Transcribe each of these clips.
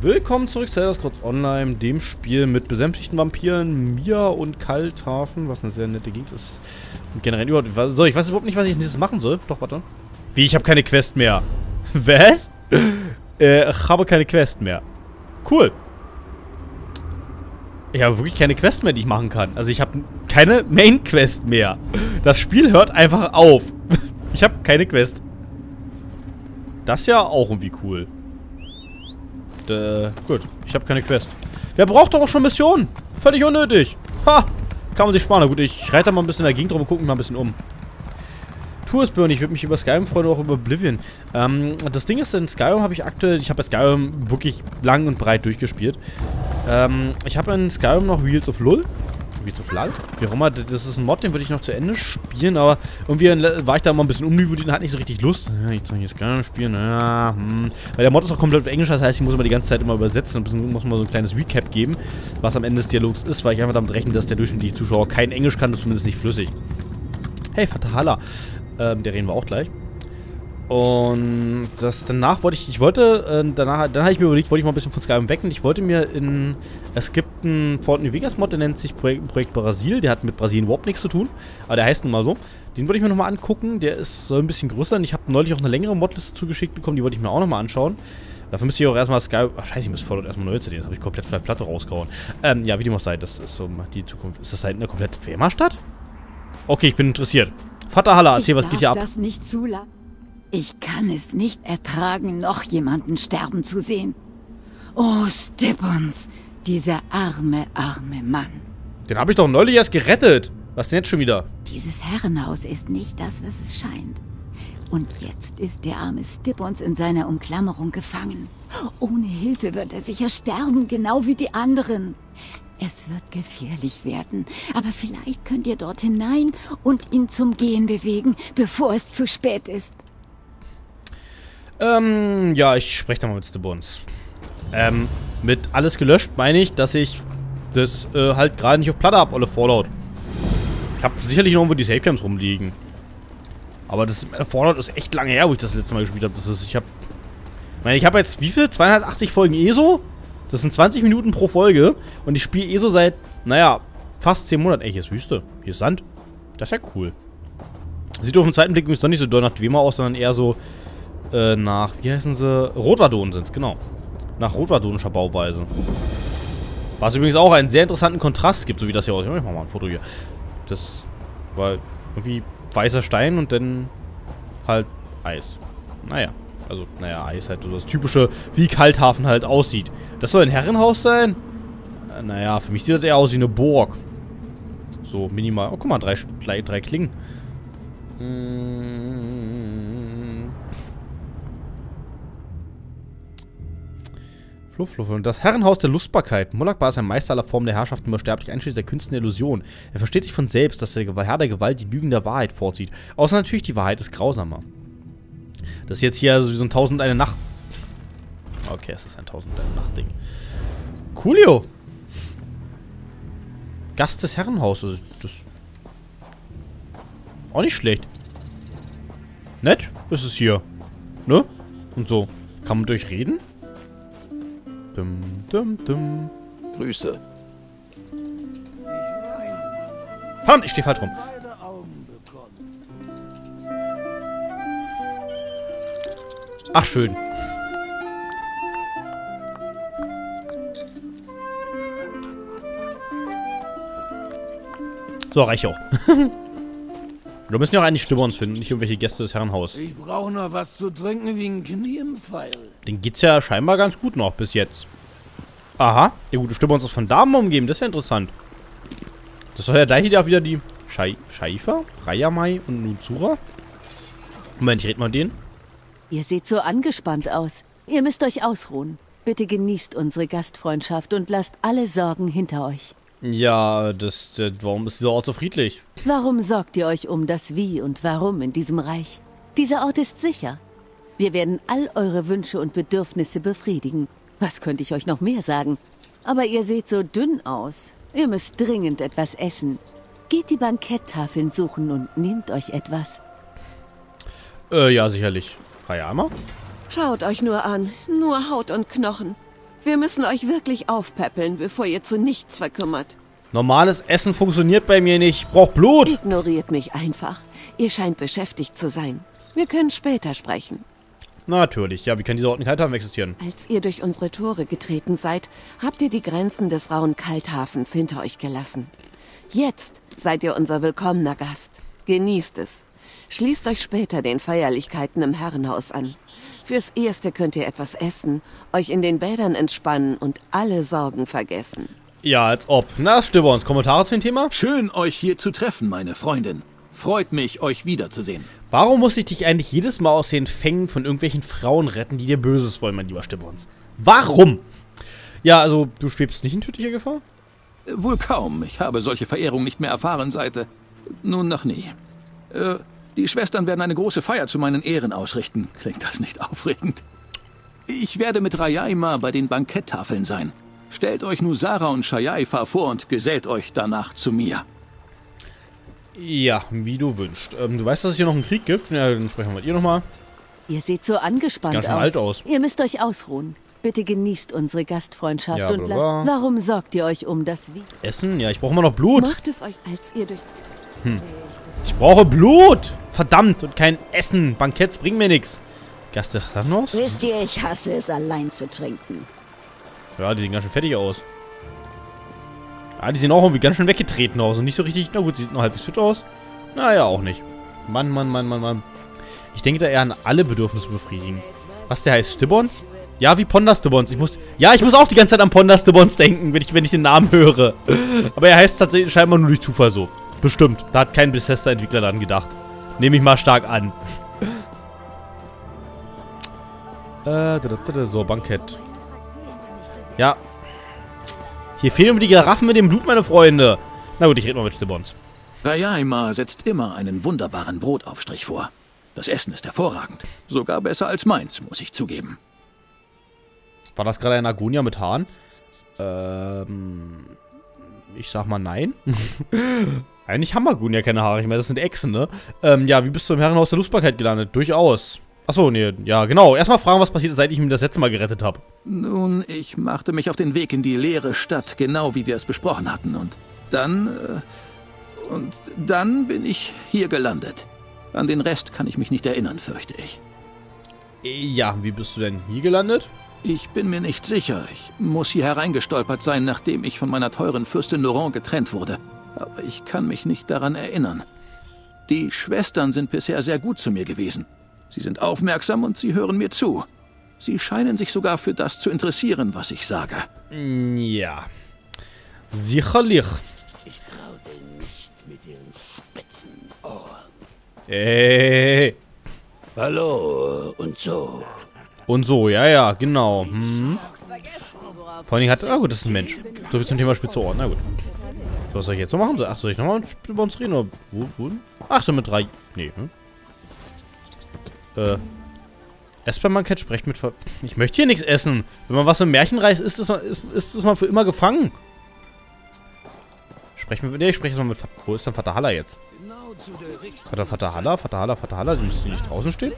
Willkommen zurück zu Elder Scrolls Online, dem Spiel mit besänftigten Vampiren, Mia und Kalthafen, was eine sehr nette Gegend ist. Und generell überhaupt, so, ich weiß überhaupt nicht, was ich nächstes machen soll. Doch, warte. Wie, ich habe keine Quest mehr. Was? Ich habe keine Quest mehr. Cool. Ich habe wirklich keine Quest mehr, die ich machen kann. Also ich habe keine Main-Quest mehr. Das Spiel hört einfach auf. Ich habe keine Quest. Das ist ja auch irgendwie cool. Und, gut, ich habe keine Quest. Wer braucht doch auch schon Missionen? Völlig unnötig. Ha! Kann man sich sparen. Na gut, ich reite mal ein bisschen in der Gegend rum und gucke mich mal ein bisschen um. Tourspurn, ich würde mich über Skyrim freuen, auch über Oblivion. Das Ding ist, in Skyrim habe ich aktuell... Ich habe Skyrim wirklich lang und breit durchgespielt. Ich habe in Skyrim noch Wheels of Lull. Wie auch immer, das ist ein Mod, den würde ich noch zu Ende spielen, aber irgendwie war ich da immer ein bisschen unmüde und hatte nicht so richtig Lust. Ja, ich soll jetzt gerne spielen, ja, Weil der Mod ist auch komplett auf Englisch, das heißt, ich muss immer die ganze Zeit immer übersetzen und muss mal so ein kleines Recap geben, was am Ende des Dialogs ist, weil ich einfach damit rechne, dass der durchschnittliche Zuschauer kein Englisch kann, das ist zumindest nicht flüssig. Hey, Fatahala. Der reden wir auch gleich. Und das danach wollte ich, dann habe ich mir überlegt, wollte ich mal ein bisschen von Skyrim weg und ich wollte mir es gibt einen Fortnite Vegas Mod, der nennt sich Projekt Brasil, der hat mit Brasilien überhaupt nichts zu tun, aber der heißt nun mal so. Den wollte ich mir nochmal angucken, der ist so ein bisschen größer und ich habe neulich auch eine längere Modliste zugeschickt bekommen, die wollte ich mir auch nochmal anschauen. Dafür müsste ich auch erstmal Skyrim, ach scheiße, ich muss Fallout erstmal neu CD, das habe ich komplett von der Platte rausgehauen. Ja, wie dem auch sei, das ist so die Zukunft. Ist das da hinten eine komplett Wehrmachtstadt? Okay, ich bin interessiert. Fatahala, erzähl, was geht hier ab? Das nicht zulassen. Ich kann es nicht ertragen, noch jemanden sterben zu sehen. Oh, Stibbons, dieser arme, arme Mann. Den habe ich doch neulich erst gerettet. Was denn jetzt schon wieder? Dieses Herrenhaus ist nicht das, was es scheint. Und jetzt ist der arme Stibbons in seiner Umklammerung gefangen. Ohne Hilfe wird er sicher sterben, genau wie die anderen. Es wird gefährlich werden, aber vielleicht könnt ihr dort hinein und ihn zum Gehen bewegen, bevor es zu spät ist. Ja, ich spreche da mal mit Stibbons. Mit alles gelöscht meine ich, dass ich das halt gerade nicht auf Platte habe, alle Fallout. Ich habe sicherlich noch irgendwo die Savecams rumliegen. Aber das Fallout ist echt lange her, wo ich das letzte Mal gespielt habe. Das ist, ich habe jetzt wie viel? 280 Folgen ESO? Das sind 20 Minuten pro Folge. Und ich spiele ESO seit, naja, fast 10 Monaten. Ey, hier ist Wüste. Hier ist Sand. Das ist ja cool. Sieht auf den zweiten Blick übrigens doch nicht so doll nach Dremora aus, sondern eher so... nach, wie heißen sie? Rotwardonen sind es, genau. Nach rotwardonischer Bauweise. Was übrigens auch einen sehr interessanten Kontrast gibt, so wie das hier aussieht. Ich mach mal ein Foto hier. Das war irgendwie weißer Stein und dann halt Eis. Naja, also, naja, Eis halt so das typische, wie Kalthafen halt aussieht. Das soll ein Herrenhaus sein? Naja, für mich sieht das eher aus wie eine Burg. So, minimal. Oh, guck mal, drei Klingen. Und das Herrenhaus der Lustbarkeit. Molag Bal ist ein Meister aller Formen der Herrschaft und übersterblich, einschließlich der Künste der Illusion. Er versteht sich von selbst, dass der Herr der Gewalt die Lügen der Wahrheit vorzieht. Außer natürlich, die Wahrheit ist grausamer. Das ist jetzt hier so wie so ein 1001 Nacht... Okay, es ist ein 1001 Nacht Ding. Coolio! Gast des Herrenhauses. Das... Auch nicht schlecht. Nett ist es hier. Ne? Und so. Kann man durchreden? Dum, dum, dum. Grüße. Verdammt, ich stehe falsch rum. Ach, schön. So, reicht auch. Wir müssen ja auch eigentlich Stibbons finden, nicht irgendwelche Gäste des Herrenhauses. Ich brauche noch was zu trinken wie ein Knie im Pfeil. Den geht's ja scheinbar ganz gut noch bis jetzt. Aha, der gute Stibbons ist von Damen umgeben, das ist ja interessant. Das war ja gleich wieder die Shayaifa, Rayamai und Nuzura. Moment, ich rede mal mit denen. Ihr seht so angespannt aus. Ihr müsst euch ausruhen. Bitte genießt unsere Gastfreundschaft und lasst alle Sorgen hinter euch. Ja, warum ist dieser Ort so friedlich? Warum sorgt ihr euch um das Wie und Warum in diesem Reich? Dieser Ort ist sicher. Wir werden all eure Wünsche und Bedürfnisse befriedigen. Was könnte ich euch noch mehr sagen? Aber ihr seht so dünn aus. Ihr müsst dringend etwas essen. Geht die Banketttafeln suchen und nehmt euch etwas. Ja, sicherlich. Freyaima? Schaut euch nur an, nur Haut und Knochen. Wir müssen euch wirklich aufpäppeln, bevor ihr zu nichts verkümmert. Normales Essen funktioniert bei mir nicht. Ich brauch Blut. Ignoriert mich einfach. Ihr scheint beschäftigt zu sein. Wir können später sprechen. Natürlich. Ja, wie kann diese Orten Kalthafen existieren? Als ihr durch unsere Tore getreten seid, habt ihr die Grenzen des rauen Kalthafens hinter euch gelassen. Jetzt seid ihr unser willkommener Gast. Genießt es. Schließt euch später den Feierlichkeiten im Herrenhaus an. Fürs Erste könnt ihr etwas essen, euch in den Bädern entspannen und alle Sorgen vergessen. Ja, als ob. Na, Stibbons, Kommentare zu dem Thema? Schön, euch hier zu treffen, meine Freundin. Freut mich, euch wiederzusehen. Warum muss ich dich eigentlich jedes Mal aus den Fängen von irgendwelchen Frauen retten, die dir Böses wollen, mein lieber Stibbons? Warum? Ja, also, du schwebst nicht in tödlicher Gefahr? Wohl kaum. Ich habe solche Verehrung nicht mehr erfahren seit... nun noch nie. Die Schwestern werden eine große Feier zu meinen Ehren ausrichten. Klingt das nicht aufregend? Ich werde mit Rayamai bei den Banketttafeln sein. Stellt euch Nuzura und Shayaifa vor und gesellt euch danach zu mir. Ja, wie du wünschst. Du weißt, dass es hier noch einen Krieg gibt? Ja, dann sprechen wir mit ihr nochmal. Ihr seht so angespannt ganz aus. Alt aus. Ihr müsst euch ausruhen. Bitte genießt unsere Gastfreundschaft ja, und lasst... Warum sorgt ihr euch um das Wie? Essen? Ja, ich brauche immer noch Blut. Macht es euch, als ihr durch... Ich brauche Blut! Verdammt! Und kein Essen! Banketts bringen mir nichts. Gasthaus? Wisst ihr, ich hasse es, allein zu trinken. Ja, die sehen ganz schön fettig aus. Ja, die sehen auch irgendwie ganz schön weggetreten aus und nicht so richtig... Na gut, sie sieht noch halbwegs fit aus. Naja, auch nicht. Mann, Mann, Mann, Mann, Mann. Ich denke da eher an alle Bedürfnisse befriedigen. Was, der heißt Stibbons? Ja, wie Ponder Stibbons. Ich muss auch die ganze Zeit an Ponder Stibbons denken, wenn ich den Namen höre. Aber er heißt tatsächlich scheinbar nur durch Zufall so. Bestimmt. Da hat kein Bethesda-Entwickler dran gedacht. Nehme ich mal stark an. So, Bankett. Ja. Hier fehlen mir die Garaffen mit dem Blut, meine Freunde. Na gut, ich rede mal mit Stibbons. Rayamai setzt immer einen wunderbaren Brotaufstrich vor. Das Essen ist hervorragend. Sogar besser als meins, muss ich zugeben. War das gerade ein Agonia mit Haaren? Ich sag mal nein. Eigentlich haben Agonia keine Haare. Ich meine, das sind Echsen, ne? Ja, wie bist du im Herrenhaus der Lustbarkeit gelandet? Durchaus. Achso, nee, ja, genau. Erstmal fragen, was passiert ist, seit ich mir das letzte Mal gerettet habe. Nun, ich machte mich auf den Weg in die leere Stadt, genau wie wir es besprochen hatten. Und dann... Und dann bin ich hier gelandet. An den Rest kann ich mich nicht erinnern, fürchte ich. Ja, wie bist du denn hier gelandet? Ich bin mir nicht sicher. Ich muss hier hereingestolpert sein, nachdem ich von meiner teuren Fürstin Laurent getrennt wurde. Aber ich kann mich nicht daran erinnern. Die Schwestern sind bisher sehr gut zu mir gewesen. Sie sind aufmerksam und sie hören mir zu. Sie scheinen sich sogar für das zu interessieren, was ich sage. Ja. Sicherlich. Ich traue denen nicht mit ihren spitzen Ohren. Hey. Hallo und so. Und so, ja, ja, genau. Vor allem hat... Ah gut, das ist ein Mensch. So viel zum Thema spitze Ohren, na gut. So, was soll ich jetzt noch machen? Ach, soll ich nochmal über uns reden? Oder wo? Ach, so mit drei... Nee, hm? Espermankett spricht mit... Ich möchte hier nichts essen. Wenn man was im Märchen reißt, ist es mal für immer gefangen. Ich spreche mal mit... Wo ist denn Vater Halla jetzt? Vater Halla? Sie müssen nicht draußen stehen?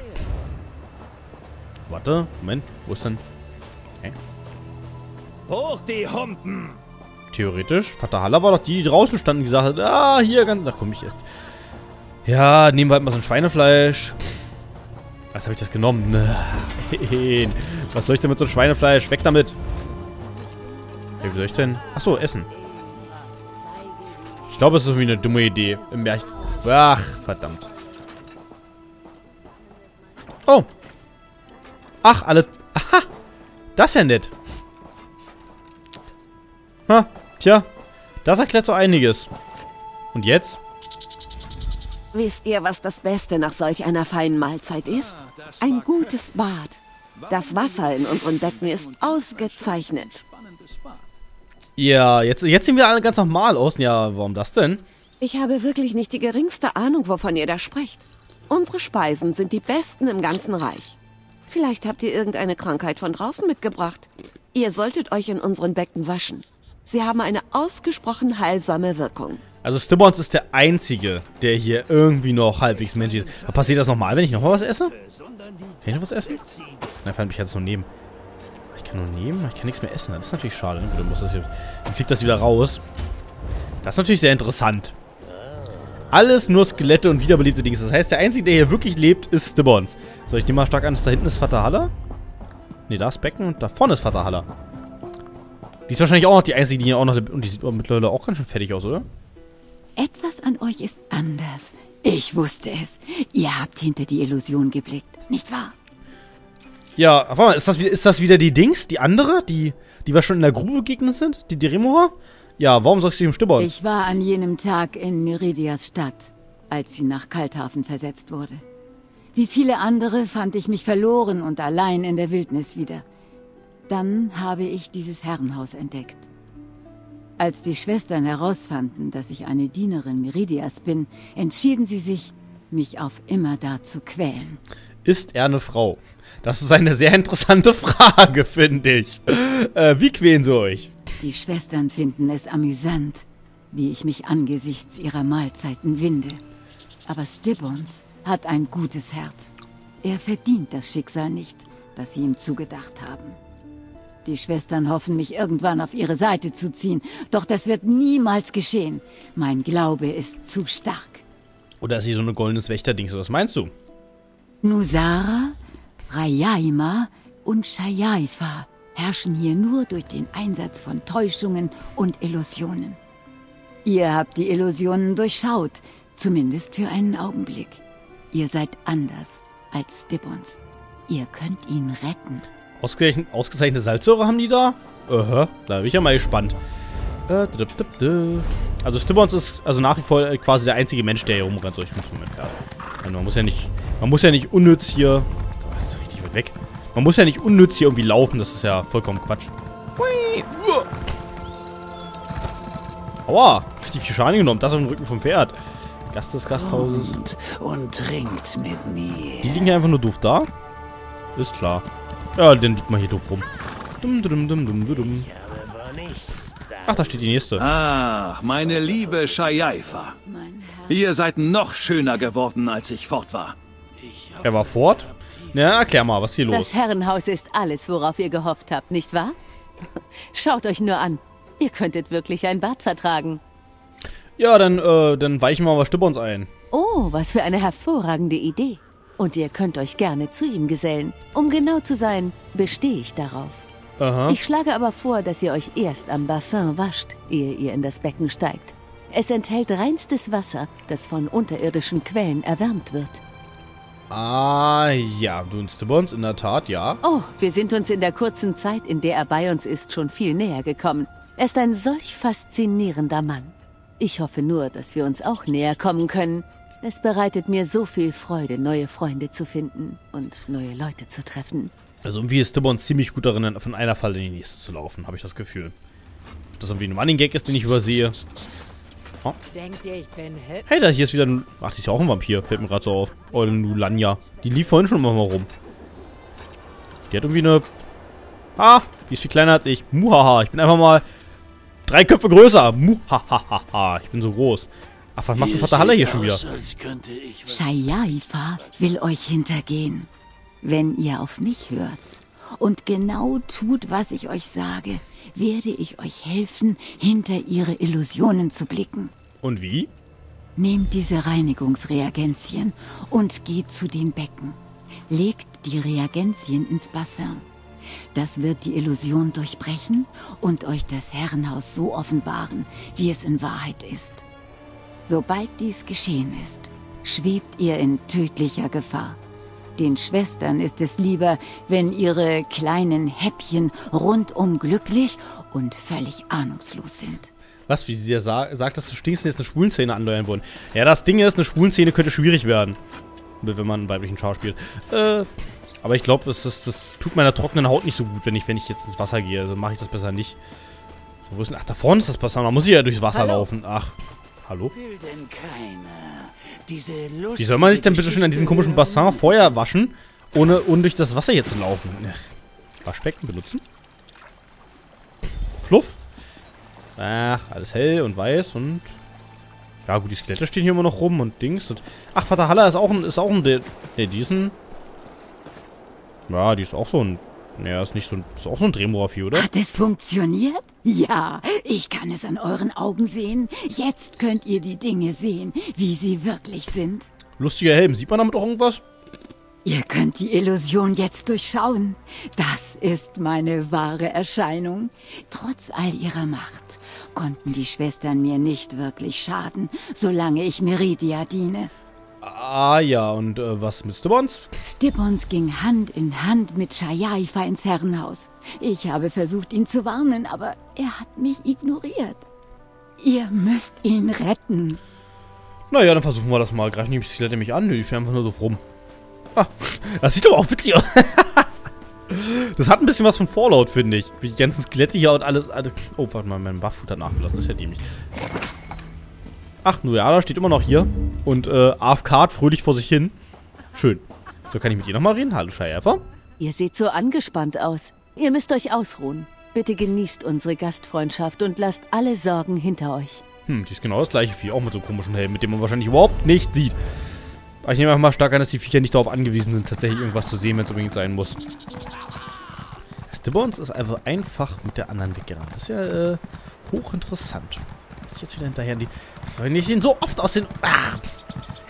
Warte, Moment, wo ist denn... Hä? Hoch die Humpen! Theoretisch, Vater Halla war doch die draußen standen und gesagt hat, ah, hier ganz... Da komm ich erst. Ja, nehmen wir halt mal so ein Schweinefleisch. Was habe ich das genommen? Nein. Was soll ich denn mit so einem Schweinefleisch? Weg damit! Wie soll ich denn? Achso, essen. Ich glaube, es ist irgendwie eine dumme Idee. Im Märchen. Ach, verdammt. Oh! Ach, alle... Aha! Das ist ja nett. Ha, tja. Das erklärt so einiges. Und jetzt? Wisst ihr, was das Beste nach solch einer feinen Mahlzeit ist? Ein gutes Bad. Das Wasser in unseren Becken ist ausgezeichnet. Ja, jetzt sehen wir alle ganz normal aus. Ja, warum das denn? Ich habe wirklich nicht die geringste Ahnung, wovon ihr da sprecht. Unsere Speisen sind die besten im ganzen Reich. Vielleicht habt ihr irgendeine Krankheit von draußen mitgebracht. Ihr solltet euch in unseren Becken waschen. Sie haben eine ausgesprochen heilsame Wirkung. Also Stibbons ist der Einzige, der hier irgendwie noch halbwegs menschlich ist. Aber passiert das nochmal, wenn ich nochmal was esse? Kann ich noch was essen? Nein, fand mich jetzt nur neben. Ich kann nur neben? Ich kann nichts mehr essen. Das ist natürlich schade. Ne? Dann fliegt das wieder raus. Das ist natürlich sehr interessant. Alles nur Skelette und wiederbelebte Dings. Das heißt, der Einzige, der hier wirklich lebt, ist Stibbons. So, ich nehme mal stark an, dass da hinten ist Vaterhalla. Ne, da ist Becken und da vorne ist Vaterhalla. Die ist wahrscheinlich auch noch die Einzige, die hier auch noch lebt. Und die sieht mittlerweile auch ganz schön fertig aus, oder? Etwas an euch ist anders. Ich wusste es. Ihr habt hinter die Illusion geblickt, nicht wahr? Ja, warte mal, ist das wieder die Dings? Die andere? Die wir schon in der Grube begegnet sind? Die Dremora? Ja, warum sagst du dem Stibbons? Ich war an jenem Tag in Meridias Stadt, als sie nach Kalthafen versetzt wurde. Wie viele andere fand ich mich verloren und allein in der Wildnis wieder. Dann habe ich dieses Herrenhaus entdeckt. Als die Schwestern herausfanden, dass ich eine Dienerin Meridias bin, entschieden sie sich, mich auf immer da zu quälen. Ist er eine Frau? Das ist eine sehr interessante Frage, finde ich. Wie quälen sie euch? Die Schwestern finden es amüsant, wie ich mich angesichts ihrer Mahlzeiten winde. Aber Stibbons hat ein gutes Herz. Er verdient das Schicksal nicht, das sie ihm zugedacht haben. Die Schwestern hoffen, mich irgendwann auf ihre Seite zu ziehen. Doch das wird niemals geschehen. Mein Glaube ist zu stark. Oder ist sie so eine goldenes Wächterdings? Was meinst du? Nuzura, Rayamai und Shayaifa herrschen hier nur durch den Einsatz von Täuschungen und Illusionen. Ihr habt die Illusionen durchschaut, zumindest für einen Augenblick. Ihr seid anders als Stibbons. Ihr könnt ihn retten. Ausgezeichnete Salzsäure haben die da? Aha, da bin ich ja mal gespannt. Also Stibbons ist also nach wie vor quasi der einzige Mensch, der hier rumrennt. So, ich muss mal mit, man muss ja nicht unnütz hier... Das ist richtig weit weg. Man muss ja nicht unnütz hier irgendwie laufen. Das ist ja vollkommen Quatsch. Hui, aua, richtig viel Schaden genommen. Das auf dem Rücken vom Pferd. Gast des Gasthauses. Und trinkt mit mir. Die liegen ja einfach nur doof da. Ist klar. Ja, den liegt mal hier doof rum. Dumm. Ach, da steht die nächste. Ach, meine liebe Shayaifa. Ihr seid noch schöner geworden, als ich fort war. Er war fort? Ja, erklär mal, was ist hier los? Das Herrenhaus ist alles, worauf ihr gehofft habt, nicht wahr? Schaut euch nur an. Ihr könntet wirklich ein Bad vertragen. Ja, dann weichen wir mal Stibbons ein. Oh, was für eine hervorragende Idee. Und ihr könnt euch gerne zu ihm gesellen. Um genau zu sein, bestehe ich darauf. Aha. Ich schlage aber vor, dass ihr euch erst am Bassin wascht, ehe ihr in das Becken steigt. Es enthält reinstes Wasser, das von unterirdischen Quellen erwärmt wird. Ah, ja, du und Stibbons, in der Tat, ja. Oh, wir sind uns in der kurzen Zeit, in der er bei uns ist, schon viel näher gekommen. Er ist ein solch faszinierender Mann. Ich hoffe nur, dass wir uns auch näher kommen können. Es bereitet mir so viel Freude, neue Freunde zu finden und neue Leute zu treffen. Also irgendwie ist Stibbons ziemlich gut darin, von einer Falle in die nächste zu laufen, habe ich das Gefühl. Ob das irgendwie ein Running-Gag ist, den ich übersehe. Oh. Hey, da hier ist wieder ein... Ach, die ist ja auch ein Vampir, fällt mir gerade so auf. Oh, eine Nulanja. Die lief vorhin schon mal rum. Die hat irgendwie eine... Ah, die ist viel kleiner als ich. Muhaha, ich bin einfach mal 3 Köpfe größer. Muhahaha, ich bin so groß. Ach, was macht denn Vater Halle hier schon wieder? Shayaifa will euch hintergehen, wenn ihr auf mich hört und genau tut, was ich euch sage, werde ich euch helfen, hinter ihre Illusionen zu blicken. Und wie? Nehmt diese Reinigungsreagenzien und geht zu den Becken. Legt die Reagenzien ins Bassin. Das wird die Illusion durchbrechen und euch das Herrenhaus so offenbaren, wie es in Wahrheit ist. Sobald dies geschehen ist, schwebt ihr in tödlicher Gefahr. Den Schwestern ist es lieber, wenn ihre kleinen Häppchen rundum glücklich und völlig ahnungslos sind. Was, wie sie ja sagt, dass du stinkst jetzt eine Schwulenszene anleiern wollen. Ja, das Ding ist, eine Schwulenszene könnte schwierig werden, wenn man einen weiblichen Char spielt. Aber ich glaube, das tut meiner trockenen Haut nicht so gut, wenn ich jetzt ins Wasser gehe. Also mache ich das besser nicht. So, wo ist denn, ach, da vorne ist das Wasser. Da muss ich ja durchs Wasser laufen. Ach. Hallo? Wie soll man sich denn bitte schön an diesem komischen Bassin Feuer waschen, ohne durch das Wasser hier zu laufen? Waschbecken benutzen? Fluff? Ach, alles hell und weiß und... Ja gut, die Skelette stehen hier immer noch rum und Dings. Und ach, Fatahalla ist auch ein... Ne, die ist ein... Ja, die ist auch so ein... Naja, ist nicht so ein... Ist auch so ein Dremora-Vieh, oder? Hat es funktioniert? Ja, ich kann es an euren Augen sehen. Jetzt könnt ihr die Dinge sehen, wie sie wirklich sind. Lustiger Helm. Sieht man damit auch irgendwas? Ihr könnt die Illusion jetzt durchschauen. Das ist meine wahre Erscheinung. Trotz all ihrer Macht konnten die Schwestern mir nicht wirklich schaden, solange ich Meridia diene. Ah ja, und was mit Stibbons? Stibbons ging Hand in Hand mit Shayaifa ins Herrenhaus. Ich habe versucht, ihn zu warnen, aber er hat mich ignoriert. Ihr müsst ihn retten. Naja, dann versuchen wir das mal. Greifen die Skelette mich an? Nö, die stehen einfach nur doof rum. Ah, das sieht aber auch witzig aus. Das hat ein bisschen was von Fallout, finde ich. Wie die ganzen Skelette hier und alles... Oh, warte mal, mein Bufffoot hat nachgelassen. Das ist ja dämlich. Ach, Nuzura steht immer noch hier. Und AFK fröhlich vor sich hin. Schön. So, kann ich mit ihr nochmal reden? Hallo, Shayaifa. Ihr seht so angespannt aus. Ihr müsst euch ausruhen. Bitte genießt unsere Gastfreundschaft und lasst alle Sorgen hinter euch. Hm, die ist genau das gleiche Vieh, auch mit so einem komischen Helm, mit dem man wahrscheinlich überhaupt nichts sieht. Aber ich nehme einfach mal stark an, dass die Viecher nicht darauf angewiesen sind, tatsächlich irgendwas zu sehen, wenn es unbedingt sein muss. Stibbons ist einfach mit der anderen weggerannt. Das ist ja hochinteressant. Muss ich jetzt wieder hinterher die... Wenn ich den so oft aus den... Ah!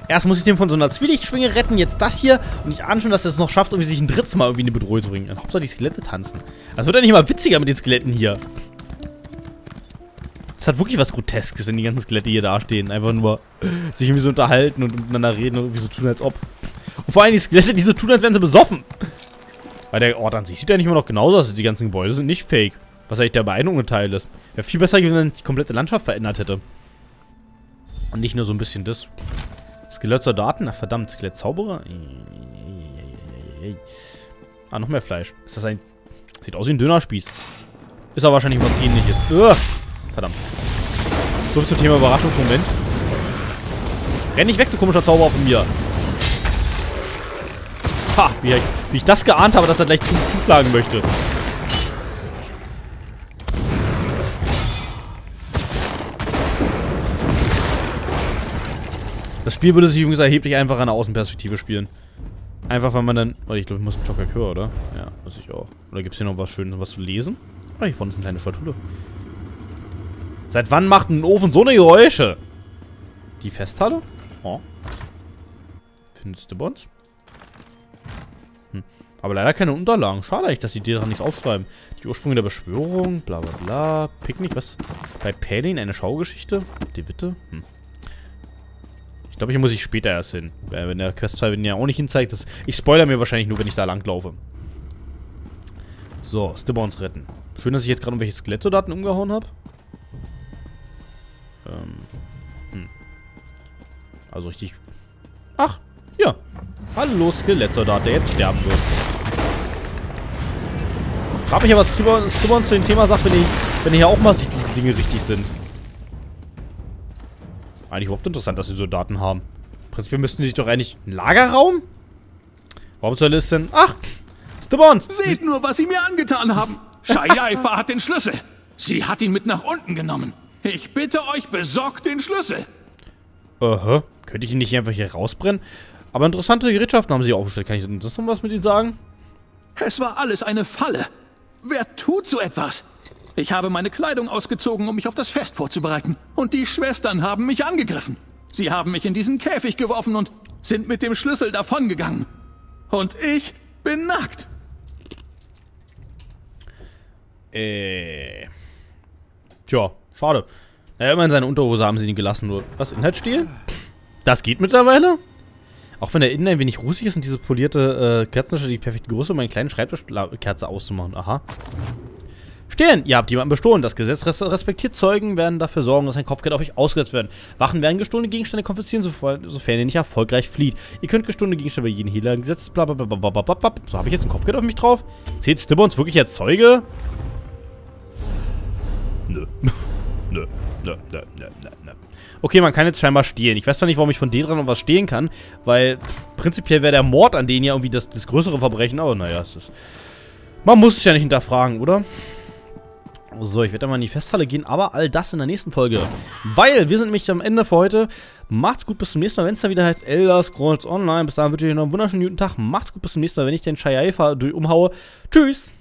Erst muss ich den von so einer Zwielichtschwinge retten, jetzt das hier. Und ich ahne schon, dass er es noch schafft, um sich ein drittes Mal irgendwie in eine Bedrohung zu bringen. Und Hauptsache die Skelette tanzen. Das wird ja nicht mal witziger mit den Skeletten hier. Es hat wirklich was Groteskes, wenn die ganzen Skelette hier dastehen. Einfach nur sich irgendwie so unterhalten und miteinander reden und irgendwie so tun, als ob. Und vor allem die Skelette, die so tun, als wären sie besoffen. Weil der Ort an sich sieht ja nicht immer noch genauso aus. Die ganzen Gebäude sind nicht fake. Was eigentlich der Beeindruckende Teil ist. Wäre viel besser gewesen, wenn es die komplette Landschaft verändert hätte. Und nicht nur so ein bisschen das. Skelettsoldaten? Ach verdammt, Skelettzauberer? Ah, noch mehr Fleisch. Ist das ein... Sieht aus wie ein Dönerspieß. Ist aber wahrscheinlich was Ähnliches. Uah! Verdammt. So viel zum Thema Überraschungsmoment. Renn nicht weg, du komischer Zauberer von mir. Ha, wie ich das geahnt habe, dass er gleich zuschlagen möchte. Das Spiel würde sich übrigens erheblich einfach an der Außenperspektive spielen. Einfach, weil man dann... Oh, ich glaube, ich muss einen Joker hören, oder? Ja, muss ich auch. Oder gibt es hier noch was Schönes, was zu lesen? Oh, hier vorne ist eine kleine Statue. Seit wann macht ein Ofen so eine Geräusche? Die Festhalle? Oh. Findest du Bonds? Hm. Aber leider keine Unterlagen. Schade eigentlich, dass die dir daran nichts aufschreiben. Die Ursprünge der Beschwörung, bla bla bla. Picknick, was? Bei Palin eine Schaugeschichte? Die Witte? Hm. Ich glaube, hier muss ich später erst hin. Wenn der Questfall mir ja auch nicht hinzeigt. Ich spoilere mir wahrscheinlich nur, wenn ich da lang laufe. So, Stibbons retten. Schön, dass ich jetzt gerade irgendwelche Skelettsoldaten umgehauen habe. Hm. Also richtig... Ach, ja. Hallo, Skelettsoldat, der jetzt sterben wird. Ich frage mich ja, was Stibbons zu dem Thema sagt, wenn ihr auch mal sieht, wie die Dinge richtig sind. Eigentlich überhaupt interessant, dass sie Soldaten haben. Prinzipiell müssten sie sich doch eigentlich... Ein Lagerraum? Warum soll es denn... Ach, Stibbons! Seht nur, was sie mir angetan haben! Shayaifa hat den Schlüssel! Sie hat ihn mit nach unten genommen! Ich bitte euch, besorgt den Schlüssel. Aha. Könnte ich ihn nicht einfach hier rausbrennen? Aber interessante Gerätschaften haben sie aufgestellt. Kann ich sonst noch was mit ihnen sagen? Es war alles eine Falle. Wer tut so etwas? Ich habe meine Kleidung ausgezogen, um mich auf das Fest vorzubereiten. Und die Schwestern haben mich angegriffen. Sie haben mich in diesen Käfig geworfen und sind mit dem Schlüssel davongegangen. Und ich bin nackt. Tja. Schade. Naja, immerhin seine Unterhose haben sie ihn gelassen. Nur was? Inhaltsstiel? Das geht mittlerweile? Auch wenn der Innen ein wenig rußig ist und diese polierte Kerzenschale die perfekte Größe, um eine kleine Schreibtischkerze auszumachen. Aha. Stehen! Ihr habt jemanden bestohlen. Das Gesetz respektiert Zeugen, werden dafür sorgen, dass ein Kopfgeld auf euch ausgesetzt werden. Wachen werden gestohlene Gegenstände konfiszieren, sofern ihr nicht erfolgreich flieht. Ihr könnt gestohlene Gegenstände bei jedem Hehler gesetzt. Blablabla. So, habe ich jetzt ein Kopfgeld auf mich drauf? Zählt Stibbons wirklich als Zeuge? Nö. Nö. Okay, man kann jetzt scheinbar stehlen. Ich weiß zwar nicht, warum ich von denen dran noch was stehlen kann, weil prinzipiell wäre der Mord an denen ja irgendwie das größere Verbrechen, aber naja, es ist... Man muss es ja nicht hinterfragen, oder? So, ich werde einmal in die Festhalle gehen, aber all das in der nächsten Folge. Weil wir sind nämlich am Ende für heute. Macht's gut, bis zum nächsten Mal, wenn es da wieder heißt Elder Scrolls Online. Bis dahin wünsche ich euch noch einen wunderschönen guten Tag. Macht's gut, bis zum nächsten Mal, wenn ich den Shayaifa umhaue. Tschüss!